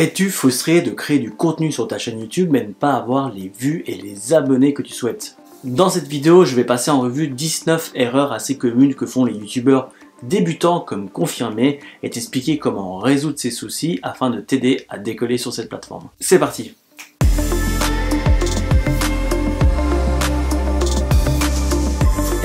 Es-tu frustré de créer du contenu sur ta chaîne YouTube mais ne pas avoir les vues et les abonnés que tu souhaites? Dans cette vidéo, je vais passer en revue 19 erreurs assez communes que font les youtubeurs débutants comme confirmés et t'expliquer comment résoudre ces soucis afin de t'aider à décoller sur cette plateforme. C'est parti!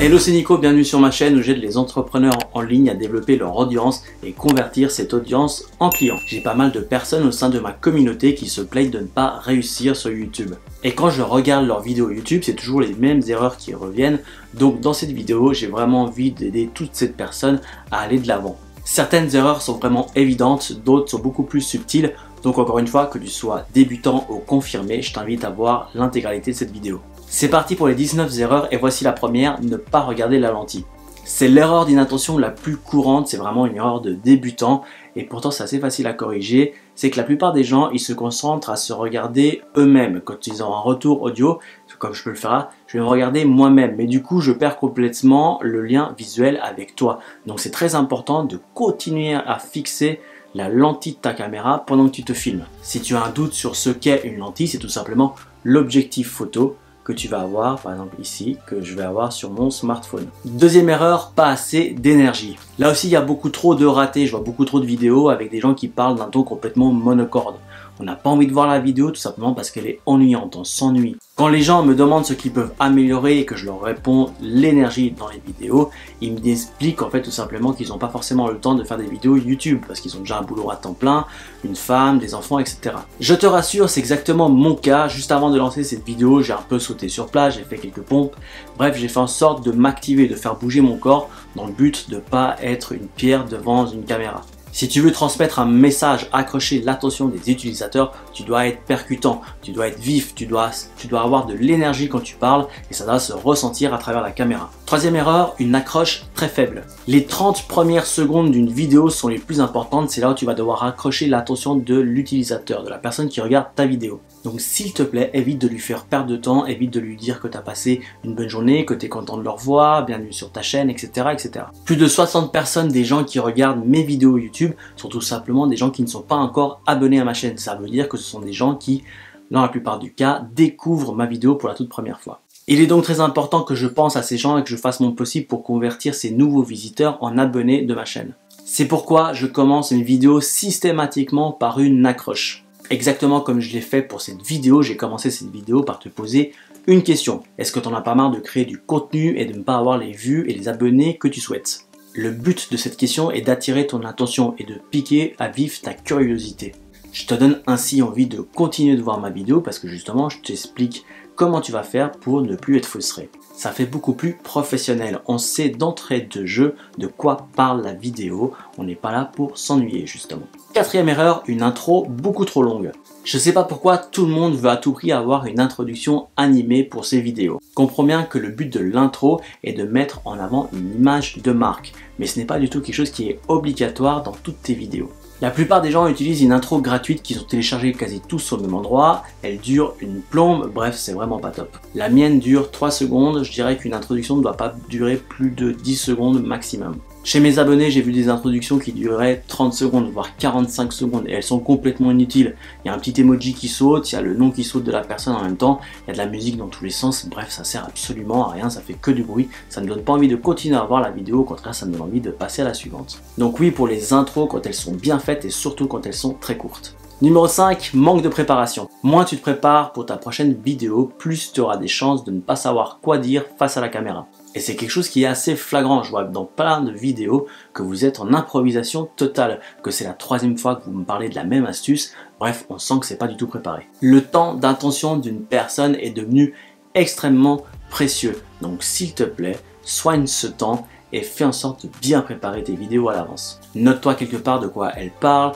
Hello, c'est Nico, bienvenue sur ma chaîne où j'aide les entrepreneurs en ligne à développer leur audience et convertir cette audience en clients. J'ai pas mal de personnes au sein de ma communauté qui se plaignent de ne pas réussir sur YouTube. Et quand je regarde leurs vidéos YouTube, c'est toujours les mêmes erreurs qui reviennent. Donc dans cette vidéo, j'ai vraiment envie d'aider toutes ces personnes à aller de l'avant. Certaines erreurs sont vraiment évidentes, d'autres sont beaucoup plus subtiles. Donc encore une fois, que tu sois débutant ou confirmé, je t'invite à voir l'intégralité de cette vidéo. C'est parti pour les 19 erreurs et voici la première, ne pas regarder la lentille. C'est l'erreur d'inattention la plus courante, c'est vraiment une erreur de débutant et pourtant c'est assez facile à corriger. C'est que la plupart des gens, ils se concentrent à se regarder eux-mêmes. Quand ils ont un retour audio, comme je peux le faire, je vais me regarder moi-même. Mais du coup, je perds complètement le lien visuel avec toi. Donc c'est très important de continuer à fixer la lentille de ta caméra pendant que tu te filmes. Si tu as un doute sur ce qu'est une lentille, c'est tout simplement l'objectif photo que tu vas avoir, par exemple ici, que je vais avoir sur mon smartphone. Deuxième erreur, pas assez d'énergie. Là aussi, il y a beaucoup trop de ratés. Je vois beaucoup trop de vidéos avec des gens qui parlent d'un ton complètement monocorde. On n'a pas envie de voir la vidéo tout simplement parce qu'elle est ennuyante, on s'ennuie. Quand les gens me demandent ce qu'ils peuvent améliorer et que je leur réponds l'énergie dans les vidéos, ils me expliquent en fait tout simplement qu'ils n'ont pas forcément le temps de faire des vidéos YouTube parce qu'ils ont déjà un boulot à temps plein, une femme, des enfants, etc. Je te rassure, c'est exactement mon cas. Juste avant de lancer cette vidéo, j'ai un peu sauté sur place, j'ai fait quelques pompes. Bref, j'ai fait en sorte de m'activer, de faire bouger mon corps dans le but de ne pas être une pierre devant une caméra. Si tu veux transmettre un message, accrocher l'attention des utilisateurs, tu dois être percutant, tu dois être vif, tu dois avoir de l'énergie quand tu parles et ça doit se ressentir à travers la caméra. Troisième erreur, une accroche très faible. Les 30 premières secondes d'une vidéo sont les plus importantes, c'est là où tu vas devoir accrocher l'attention de l'utilisateur, de la personne qui regarde ta vidéo. Donc s'il te plaît, évite de lui faire perdre de temps, évite de lui dire que tu as passé une bonne journée, que tu es content de leur voir, bienvenue sur ta chaîne, etc., etc. Plus de 60 personnes des gens qui regardent mes vidéos YouTube sont tout simplement des gens qui ne sont pas encore abonnés à ma chaîne. Ça veut dire que ce sont des gens qui, dans la plupart du cas, découvrent ma vidéo pour la toute première fois. Il est donc très important que je pense à ces gens et que je fasse mon possible pour convertir ces nouveaux visiteurs en abonnés de ma chaîne. C'est pourquoi je commence une vidéo systématiquement par une accroche. Exactement comme je l'ai fait pour cette vidéo, j'ai commencé cette vidéo par te poser une question. Est-ce que t'en as pas marre de créer du contenu et de ne pas avoir les vues et les abonnés que tu souhaites? Le but de cette question est d'attirer ton attention et de piquer à vif ta curiosité. Je te donne ainsi envie de continuer de voir ma vidéo parce que justement, je t'explique comment tu vas faire pour ne plus être frustré. Ça fait beaucoup plus professionnel. On sait d'entrée de jeu de quoi parle la vidéo. On n'est pas là pour s'ennuyer justement. Quatrième erreur, une intro beaucoup trop longue. Je sais pas pourquoi tout le monde veut à tout prix avoir une introduction animée pour ses vidéos. Comprends bien que le but de l'intro est de mettre en avant une image de marque. Mais ce n'est pas du tout quelque chose qui est obligatoire dans toutes tes vidéos. La plupart des gens utilisent une intro gratuite qu'ils ont téléchargée quasi tous au même endroit. Elle dure une plombe, bref, c'est vraiment pas top. La mienne dure 3 secondes, je dirais qu'une introduction ne doit pas durer plus de 10 secondes maximum. Chez mes abonnés, j'ai vu des introductions qui duraient 30 secondes, voire 45 secondes, et elles sont complètement inutiles. Il y a un petit emoji qui saute, il y a le nom qui saute de la personne en même temps, il y a de la musique dans tous les sens, bref, ça sert absolument à rien, ça fait que du bruit, ça ne donne pas envie de continuer à voir la vidéo, au contraire, ça me donne envie de passer à la suivante. Donc oui, pour les intros, quand elles sont bien faites, et surtout quand elles sont très courtes. Numéro 5, manque de préparation. Moins tu te prépares pour ta prochaine vidéo, plus tu auras des chances de ne pas savoir quoi dire face à la caméra. Et c'est quelque chose qui est assez flagrant, je vois dans plein de vidéos que vous êtes en improvisation totale, que c'est la 3e fois que vous me parlez de la même astuce, bref, on sent que c'est pas du tout préparé. Le temps d'attention d'une personne est devenu extrêmement précieux, donc s'il te plaît, soigne ce temps et fais en sorte de bien préparer tes vidéos à l'avance. Note-toi quelque part de quoi elle parle,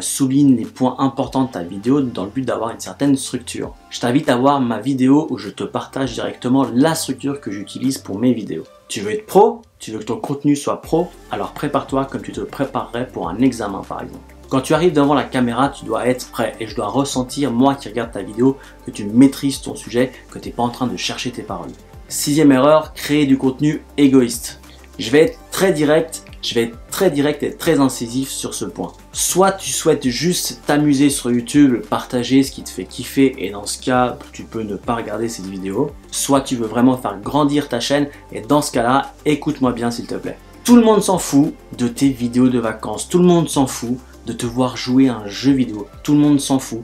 souligne les points importants de ta vidéo dans le but d'avoir une certaine structure. Je t'invite à voir ma vidéo où je te partage directement la structure que j'utilise pour mes vidéos. Tu veux être pro? Tu veux que ton contenu soit pro? Alors prépare-toi comme tu te préparerais pour un examen par exemple. Quand tu arrives devant la caméra, tu dois être prêt et je dois ressentir, moi qui regarde ta vidéo, que tu maîtrises ton sujet, que tu n'es pas en train de chercher tes paroles. 6e erreur, créer du contenu égoïste. Je vais être très direct et très incisif sur ce point. Soit tu souhaites juste t'amuser sur YouTube, partager ce qui te fait kiffer et dans ce cas, tu peux ne pas regarder cette vidéo. Soit tu veux vraiment faire grandir ta chaîne et dans ce cas-là, écoute-moi bien s'il te plaît. Tout le monde s'en fout de tes vidéos de vacances. Tout le monde s'en fout de te voir jouer à un jeu vidéo. Tout le monde s'en fout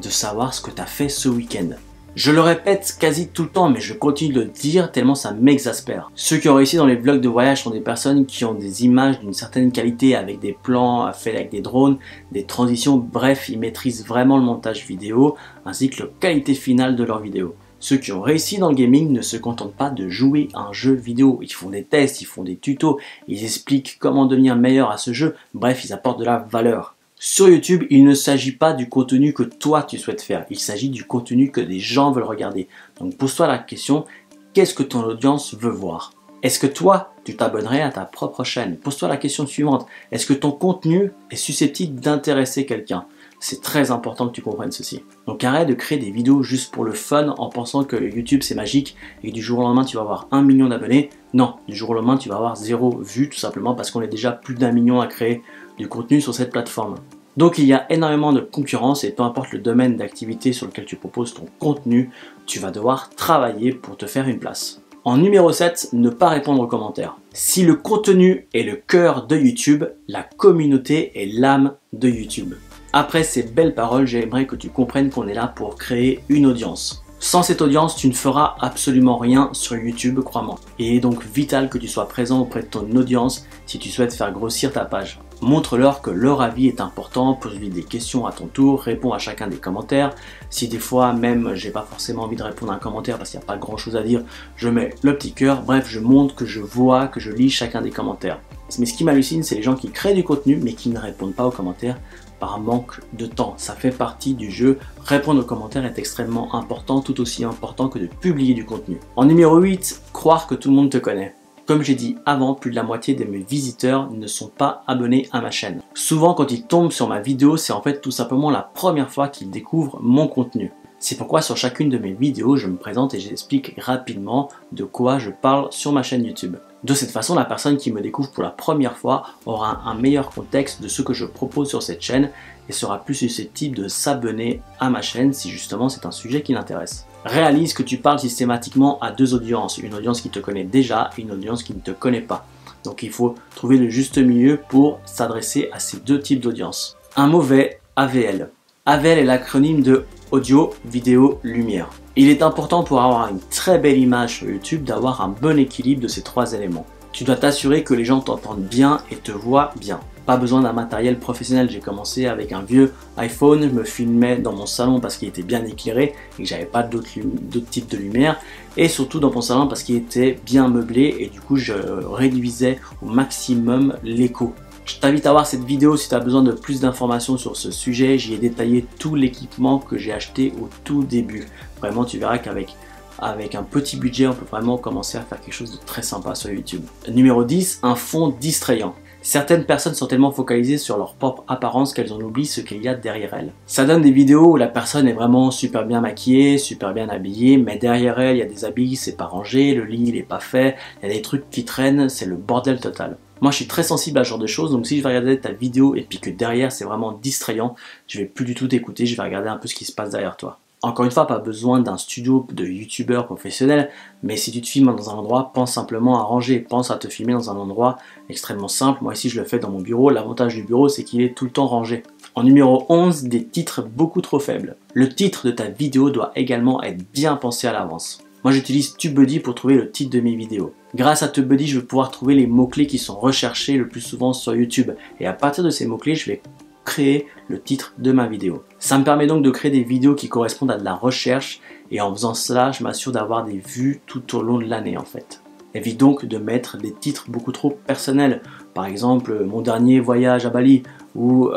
de savoir ce que tu as fait ce week-end. Je le répète quasi tout le temps, mais je continue de le dire tellement ça m'exaspère. Ceux qui ont réussi dans les vlogs de voyage sont des personnes qui ont des images d'une certaine qualité avec des plans faits avec des drones, des transitions, bref, ils maîtrisent vraiment le montage vidéo ainsi que la qualité finale de leur vidéo. Ceux qui ont réussi dans le gaming ne se contentent pas de jouer à un jeu vidéo. Ils font des tests, ils font des tutos, ils expliquent comment devenir meilleur à ce jeu, bref, ils apportent de la valeur. Sur YouTube, il ne s'agit pas du contenu que toi tu souhaites faire, il s'agit du contenu que des gens veulent regarder. Donc pose-toi la question, qu'est-ce que ton audience veut voir? Est-ce que toi, tu t'abonnerais à ta propre chaîne? Pose-toi la question suivante, est-ce que ton contenu est susceptible d'intéresser quelqu'un? C'est très important que tu comprennes ceci. Donc arrête de créer des vidéos juste pour le fun en pensant que YouTube c'est magique et du jour au lendemain tu vas avoir 1 million d'abonnés. Non, du jour au lendemain tu vas avoir 0 vues tout simplement parce qu'on est déjà plus d'1 million à créer du contenu sur cette plateforme. Donc il y a énormément de concurrence et peu importe le domaine d'activité sur lequel tu proposes ton contenu, tu vas devoir travailler pour te faire une place. En numéro 7, ne pas répondre aux commentaires. Si le contenu est le cœur de YouTube, la communauté est l'âme de YouTube. Après ces belles paroles, j'aimerais que tu comprennes qu'on est là pour créer une audience. Sans cette audience, tu ne feras absolument rien sur YouTube, crois-moi. Et il est donc vital que tu sois présent auprès de ton audience si tu souhaites faire grossir ta page. Montre-leur que leur avis est important, pose-lui des questions à ton tour, réponds à chacun des commentaires. Si des fois même, j'ai pas forcément envie de répondre à un commentaire parce qu'il n'y a pas grand chose à dire, je mets le petit cœur, bref, je montre que je vois, que je lis chacun des commentaires. Mais ce qui m'hallucine, c'est les gens qui créent du contenu mais qui ne répondent pas aux commentaires par manque de temps. Ça fait partie du jeu. Répondre aux commentaires est extrêmement important, tout aussi important que de publier du contenu. En numéro 8, croire que tout le monde te connaît. Comme j'ai dit avant, plus de la moitié de mes visiteurs ne sont pas abonnés à ma chaîne. Souvent, quand ils tombent sur ma vidéo, c'est en fait tout simplement la première fois qu'ils découvrent mon contenu. C'est pourquoi sur chacune de mes vidéos, je me présente et j'explique rapidement de quoi je parle sur ma chaîne YouTube. De cette façon, la personne qui me découvre pour la première fois aura un meilleur contexte de ce que je propose sur cette chaîne et sera plus susceptible de s'abonner à ma chaîne si justement c'est un sujet qui l'intéresse. Réalise que tu parles systématiquement à deux audiences, une audience qui te connaît déjà et une audience qui ne te connaît pas. Donc il faut trouver le juste milieu pour s'adresser à ces deux types d'audiences. Un mauvais AVL. AVL est l'acronyme de audio, vidéo, lumière. Il est important pour avoir une très belle image sur YouTube d'avoir un bon équilibre de ces trois éléments. Tu dois t'assurer que les gens t'entendent bien et te voient bien. Pas besoin d'un matériel professionnel, j'ai commencé avec un vieux iPhone, je me filmais dans mon salon parce qu'il était bien éclairé et que j'avais pas d'autres types de lumière et surtout dans mon salon parce qu'il était bien meublé et du coup je réduisais au maximum l'écho. Je t'invite à voir cette vidéo si tu as besoin de plus d'informations sur ce sujet. J'y ai détaillé tout l'équipement que j'ai acheté au tout début. Vraiment, tu verras qu'avec un petit budget, on peut vraiment commencer à faire quelque chose de très sympa sur YouTube. Numéro 10, un fond distrayant. Certaines personnes sont tellement focalisées sur leur propre apparence qu'elles en oublient ce qu'il y a derrière elles. Ça donne des vidéos où la personne est vraiment super bien maquillée, super bien habillée, mais derrière elle, il y a des habits, c'est pas rangé, le lit, il est pas fait, il y a des trucs qui traînent, c'est le bordel total. Moi, je suis très sensible à ce genre de choses, donc si je vais regarder ta vidéo et puis que derrière, c'est vraiment distrayant, je vais plus du tout t'écouter, je vais regarder un peu ce qui se passe derrière toi. Encore une fois, pas besoin d'un studio de youtubeur professionnel, mais si tu te filmes dans un endroit, pense simplement à ranger, pense à te filmer dans un endroit extrêmement simple. Moi ici, je le fais dans mon bureau, l'avantage du bureau, c'est qu'il est tout le temps rangé. En numéro 11, des titres beaucoup trop faibles. Le titre de ta vidéo doit également être bien pensé à l'avance. Moi, j'utilise TubeBuddy pour trouver le titre de mes vidéos. Grâce à TubeBuddy, je vais pouvoir trouver les mots-clés qui sont recherchés le plus souvent sur YouTube. Et à partir de ces mots-clés, je vais créer le titre de ma vidéo. Ça me permet donc de créer des vidéos qui correspondent à de la recherche. Et en faisant cela, je m'assure d'avoir des vues tout au long de l'année en fait. Évite donc de mettre des titres beaucoup trop personnels. Par exemple, mon dernier voyage à Bali ou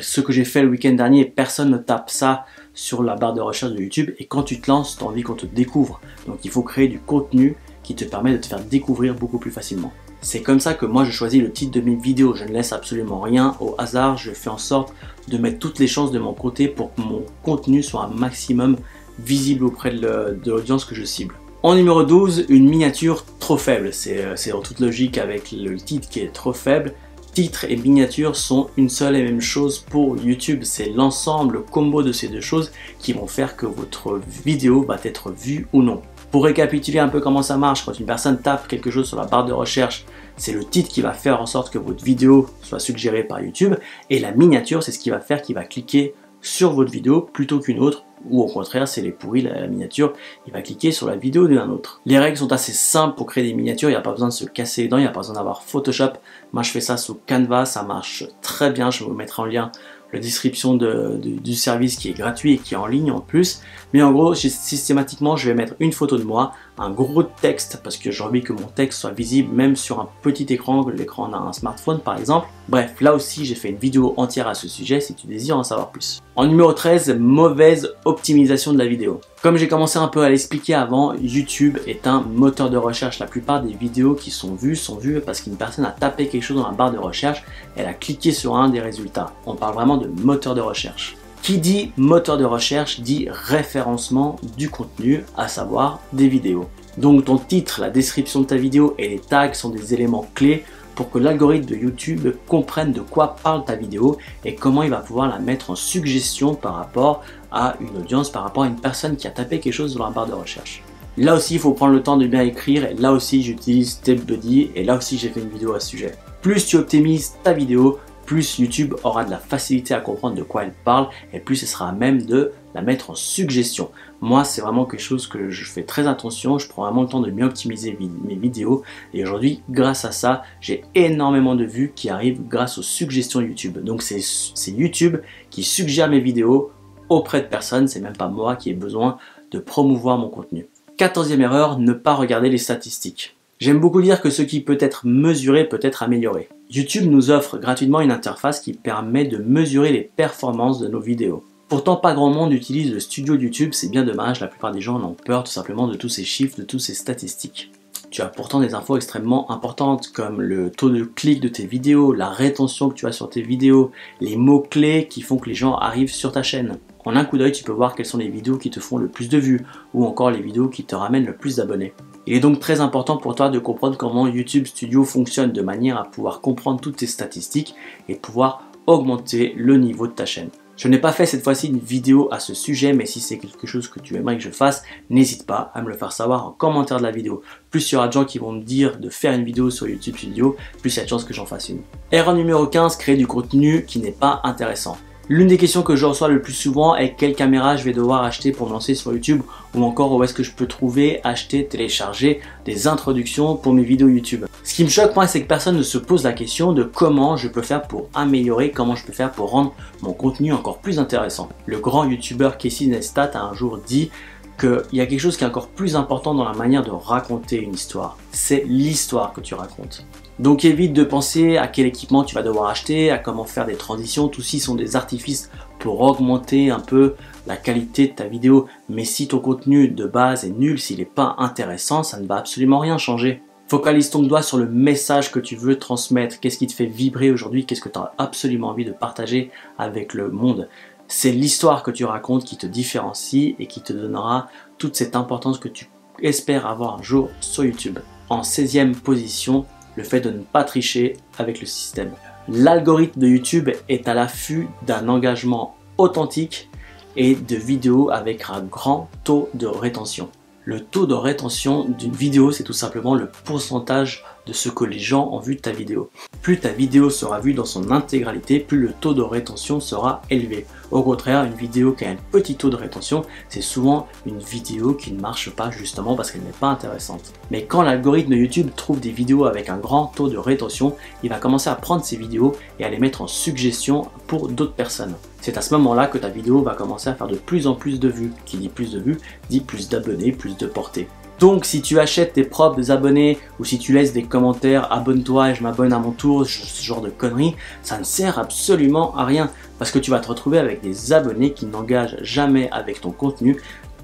ce que j'ai fait le week-end dernier, personne ne tape ça sur la barre de recherche de YouTube et quand tu te lances, tu as envie qu'on te découvre. Donc il faut créer du contenu qui te permet de te faire découvrir beaucoup plus facilement. C'est comme ça que moi je choisis le titre de mes vidéos, je ne laisse absolument rien au hasard, je fais en sorte de mettre toutes les chances de mon côté pour que mon contenu soit un maximum visible auprès de l'audience que je cible. En numéro 12, une miniature trop faible, c'est en toute logique avec le titre qui est trop faible, titre et miniature sont une seule et même chose pour YouTube. C'est l'ensemble, le combo de ces deux choses qui vont faire que votre vidéo va être vue ou non. Pour récapituler un peu comment ça marche, quand une personne tape quelque chose sur la barre de recherche, c'est le titre qui va faire en sorte que votre vidéo soit suggérée par YouTube, et la miniature, c'est ce qui va faire qu'il va cliquer sur votre vidéo plutôt qu'une autre, ou au contraire, c'est les pourris, la miniature, il va cliquer sur la vidéo d'un autre. Les règles sont assez simples pour créer des miniatures, il n'y a pas besoin de se casser les dents, il n'y a pas besoin d'avoir Photoshop. Moi, je fais ça sous Canva, ça marche très bien, je vous mettrai en lien la description du service qui est gratuit et qui est en ligne en plus. Mais en gros, systématiquement, je vais mettre une photo de moi, un gros texte, parce que j'ai envie que mon texte soit visible même sur un petit écran, l'écran d'un smartphone par exemple. Bref, là aussi, j'ai fait une vidéo entière à ce sujet si tu désires en savoir plus. En numéro 13, mauvaise optimisation de la vidéo. Comme j'ai commencé un peu à l'expliquer avant, YouTube est un moteur de recherche. La plupart des vidéos qui sont vues parce qu'une personne a tapé quelque chose dans la barre de recherche, elle a cliqué sur un des résultats. On parle vraiment de moteur de recherche. Qui dit moteur de recherche dit référencement du contenu, à savoir des vidéos. Donc ton titre, la description de ta vidéo et les tags sont des éléments clés pour que l'algorithme de YouTube comprenne de quoi parle ta vidéo et comment il va pouvoir la mettre en suggestion par rapport à une audience, par rapport à une personne qui a tapé quelque chose dans la barre de recherche. Là aussi, il faut prendre le temps de bien écrire, et là aussi j'utilise TubeBuddy, et là aussi j'ai fait une vidéo à ce sujet. Plus tu optimises ta vidéo, plus YouTube aura de la facilité à comprendre de quoi elle parle et plus elle sera à même de la mettre en suggestion. Moi, c'est vraiment quelque chose que je fais très attention, je prends vraiment le temps de bien optimiser mes vidéos et aujourd'hui, grâce à ça, j'ai énormément de vues qui arrivent grâce aux suggestions YouTube. Donc c'est YouTube qui suggère mes vidéos auprès de personnes, c'est même pas moi qui ai besoin de promouvoir mon contenu. 14e erreur, ne pas regarder les statistiques. J'aime beaucoup dire que ce qui peut être mesuré peut être amélioré. YouTube nous offre gratuitement une interface qui permet de mesurer les performances de nos vidéos. Pourtant, pas grand monde utilise le studio YouTube, c'est bien dommage, la plupart des gens en ont peur tout simplement de tous ces chiffres, de toutes ces statistiques. Tu as pourtant des infos extrêmement importantes comme le taux de clic de tes vidéos, la rétention que tu as sur tes vidéos, les mots-clés qui font que les gens arrivent sur ta chaîne. En un coup d'œil, tu peux voir quelles sont les vidéos qui te font le plus de vues ou encore les vidéos qui te ramènent le plus d'abonnés. Il est donc très important pour toi de comprendre comment YouTube Studio fonctionne de manière à pouvoir comprendre toutes tes statistiques et pouvoir augmenter le niveau de ta chaîne. Je n'ai pas fait cette fois-ci une vidéo à ce sujet, mais si c'est quelque chose que tu aimerais que je fasse, n'hésite pas à me le faire savoir en commentaire de la vidéo. Plus il y aura de gens qui vont me dire de faire une vidéo sur YouTube Studio, plus il y a de chances que j'en fasse une. Erreur numéro 15, créer du contenu qui n'est pas intéressant. L'une des questions que je reçois le plus souvent est quelle caméra je vais devoir acheter pour me lancer sur YouTube ou encore où est-ce que je peux trouver, acheter, télécharger des introductions pour mes vidéos YouTube. Ce qui me choque moi, c'est que personne ne se pose la question de comment je peux faire pour améliorer, comment je peux faire pour rendre mon contenu encore plus intéressant. Le grand YouTuber Casey Neistat a un jour dit qu'il y a quelque chose qui est encore plus important dans la manière de raconter une histoire. C'est l'histoire que tu racontes. Donc évite de penser à quel équipement tu vas devoir acheter, à comment faire des transitions. Tous ci sont des artifices pour augmenter un peu la qualité de ta vidéo. Mais si ton contenu de base est nul, s'il n'est pas intéressant, ça ne va absolument rien changer. Focalise ton doigt sur le message que tu veux transmettre. Qu'est-ce qui te fait vibrer aujourd'hui? Qu'est-ce que tu as absolument envie de partager avec le monde? C'est l'histoire que tu racontes qui te différencie et qui te donnera toute cette importance que tu espères avoir un jour sur YouTube. En 16e position, le fait de ne pas tricher avec le système. L'algorithme de YouTube est à l'affût d'un engagement authentique et de vidéos avec un grand taux de rétention. Le taux de rétention d'une vidéo, c'est tout simplement le pourcentage de ce que les gens ont vu de ta vidéo. Plus ta vidéo sera vue dans son intégralité, plus le taux de rétention sera élevé. Au contraire, une vidéo qui a un petit taux de rétention, c'est souvent une vidéo qui ne marche pas justement parce qu'elle n'est pas intéressante. Mais quand l'algorithme YouTube trouve des vidéos avec un grand taux de rétention, il va commencer à prendre ces vidéos et à les mettre en suggestion pour d'autres personnes. C'est à ce moment-là que ta vidéo va commencer à faire de plus en plus de vues. Qui dit plus de vues, dit plus d'abonnés, plus de portée. Donc si tu achètes tes propres abonnés ou si tu laisses des commentaires « abonne-toi et je m'abonne à mon tour », ce genre de conneries, ça ne sert absolument à rien parce que tu vas te retrouver avec des abonnés qui n'engagent jamais avec ton contenu.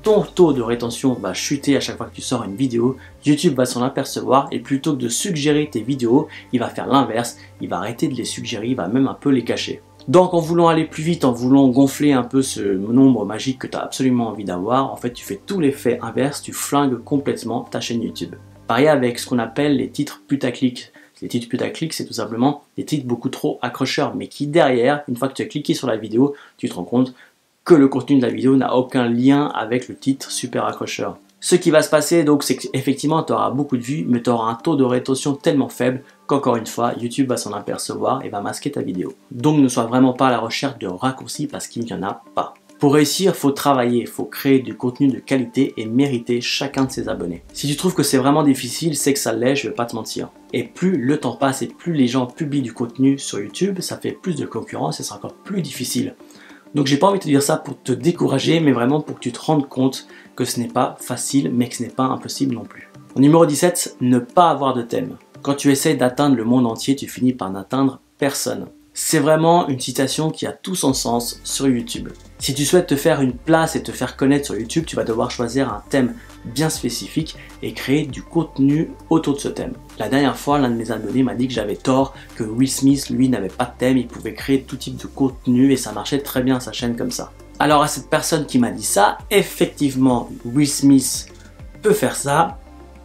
Ton taux de rétention va chuter à chaque fois que tu sors une vidéo, YouTube va s'en apercevoir et plutôt que de suggérer tes vidéos, il va faire l'inverse, il va arrêter de les suggérer, il va même un peu les cacher. Donc en voulant aller plus vite, en voulant gonfler un peu ce nombre magique que tu as absolument envie d'avoir, en fait tu fais tout l'effet inverse, tu flingues complètement ta chaîne YouTube. Pareil avec ce qu'on appelle les titres putaclic. Les titres putaclic, c'est tout simplement des titres beaucoup trop accrocheurs, mais qui derrière, une fois que tu as cliqué sur la vidéo, tu te rends compte que le contenu de la vidéo n'a aucun lien avec le titre super accrocheur. Ce qui va se passer donc, c'est qu'effectivement tu auras beaucoup de vues, mais tu auras un taux de rétention tellement faible qu'encore une fois YouTube va s'en apercevoir et va masquer ta vidéo. Donc ne sois vraiment pas à la recherche de raccourcis parce qu'il n'y en a pas. Pour réussir, faut travailler, faut créer du contenu de qualité et mériter chacun de ses abonnés. Si tu trouves que c'est vraiment difficile, c'est que ça l'est, je vais pas te mentir. Et plus le temps passe et plus les gens publient du contenu sur YouTube, ça fait plus de concurrence et c'est encore plus difficile. Donc j'ai pas envie de te dire ça pour te décourager, mais vraiment pour que tu te rendes compte que ce n'est pas facile, mais que ce n'est pas impossible non plus. En numéro 17, ne pas avoir de thème. Quand tu essaies d'atteindre le monde entier, tu finis par n'atteindre personne. C'est vraiment une citation qui a tout son sens sur YouTube. Si tu souhaites te faire une place et te faire connaître sur YouTube, tu vas devoir choisir un thème bien spécifique et créer du contenu autour de ce thème. La dernière fois, l'un de mes abonnés m'a dit que j'avais tort, que Will Smith, lui, n'avait pas de thème, il pouvait créer tout type de contenu et ça marchait très bien sa chaîne comme ça. Alors à cette personne qui m'a dit ça, effectivement, Will Smith peut faire ça,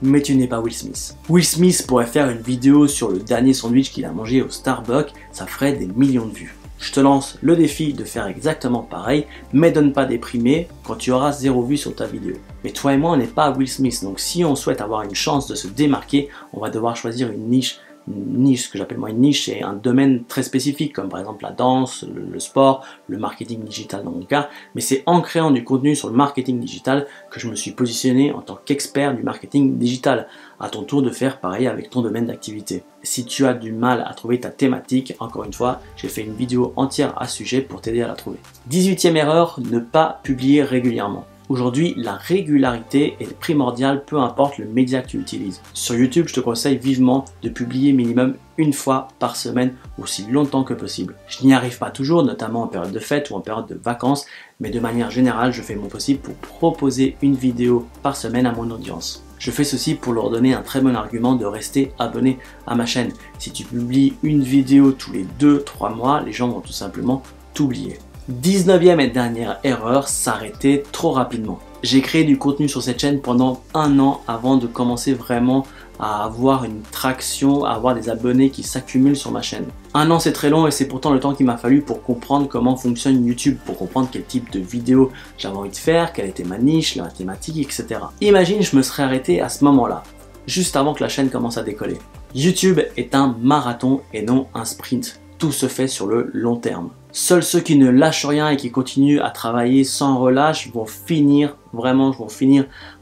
mais tu n'es pas Will Smith. Will Smith pourrait faire une vidéo sur le dernier sandwich qu'il a mangé au Starbucks, ça ferait des millions de vues. Je te lance le défi de faire exactement pareil, mais donne pas déprimer quand tu auras 0 vue sur ta vidéo. Mais toi et moi, on n'est pas Will Smith, donc si on souhaite avoir une chance de se démarquer, on va devoir choisir une niche. Une niche, ce que j'appelle moi une niche, c'est un domaine très spécifique, comme par exemple la danse, le sport, le marketing digital dans mon cas. Mais c'est en créant du contenu sur le marketing digital que je me suis positionné en tant qu'expert du marketing digital. À ton tour de faire pareil avec ton domaine d'activité. Si tu as du mal à trouver ta thématique, encore une fois, j'ai fait une vidéo entière à ce sujet pour t'aider à la trouver. 18e erreur, ne pas publier régulièrement. Aujourd'hui, la régularité est primordiale, peu importe le média que tu utilises. Sur YouTube, je te conseille vivement de publier minimum une fois par semaine, aussi longtemps que possible. Je n'y arrive pas toujours, notamment en période de fête ou en période de vacances, mais de manière générale, je fais mon possible pour proposer une vidéo par semaine à mon audience. Je fais ceci pour leur donner un très bon argument de rester abonné à ma chaîne. Si tu publies une vidéo tous les 2-3 mois, les gens vont tout simplement t'oublier. 19e et dernière erreur, s'arrêter trop rapidement. J'ai créé du contenu sur cette chaîne pendant 1 an avant de commencer vraiment à avoir une traction, à avoir des abonnés qui s'accumulent sur ma chaîne. 1 an, c'est très long et c'est pourtant le temps qu'il m'a fallu pour comprendre comment fonctionne YouTube, pour comprendre quel type de vidéo j'avais envie de faire, quelle était ma niche, la thématique, etc. Imagine, je me serais arrêté à ce moment-là, juste avant que la chaîne commence à décoller. YouTube est un marathon et non un sprint. Tout se fait sur le long terme. Seuls ceux qui ne lâchent rien et qui continuent à travailler sans relâche vont finir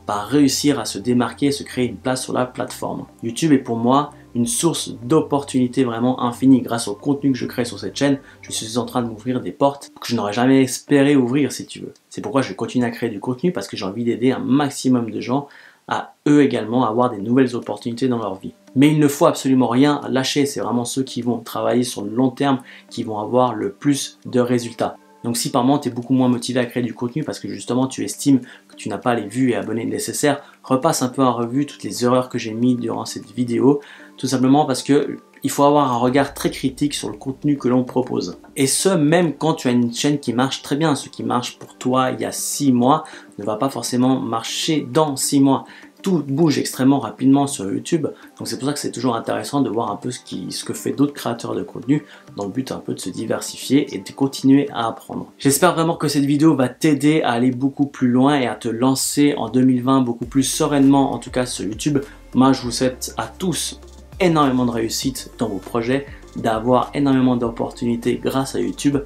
par réussir à se démarquer et se créer une place sur la plateforme. YouTube est pour moi une source d'opportunités vraiment infinie. Grâce au contenu que je crée sur cette chaîne, je suis en train de m'ouvrir des portes que je n'aurais jamais espéré ouvrir si tu veux. C'est pourquoi je continue à créer du contenu parce que j'ai envie d'aider un maximum de gens à eux également avoir des nouvelles opportunités dans leur vie. Mais il ne faut absolument rien lâcher, c'est vraiment ceux qui vont travailler sur le long terme qui vont avoir le plus de résultats. Donc si par moment tu es beaucoup moins motivé à créer du contenu parce que justement tu estimes que tu n'as pas les vues et abonnés nécessaires, repasse un peu en revue toutes les erreurs que j'ai mises durant cette vidéo, tout simplement parce que il faut avoir un regard très critique sur le contenu que l'on propose. Et ce, même quand tu as une chaîne qui marche très bien. Ce qui marche pour toi il y a 6 mois ne va pas forcément marcher dans 6 mois. Tout bouge extrêmement rapidement sur YouTube. Donc c'est pour ça que c'est toujours intéressant de voir un peu ce que fait d'autres créateurs de contenu dans le but un peu de se diversifier et de continuer à apprendre. J'espère vraiment que cette vidéo va t'aider à aller beaucoup plus loin et à te lancer en 2020 beaucoup plus sereinement, en tout cas sur YouTube. Moi, je vous souhaite à tous énormément de réussite dans vos projets, d'avoir énormément d'opportunités grâce à YouTube.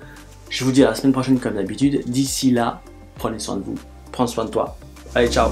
Je vous dis à la semaine prochaine comme d'habitude. D'ici là, prenez soin de vous, prends soin de toi. Allez, ciao!